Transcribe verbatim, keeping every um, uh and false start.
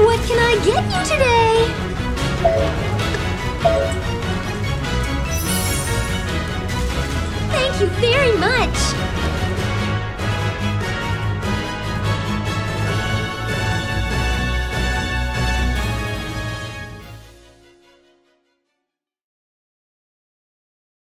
What can I get you today? Thank you very much!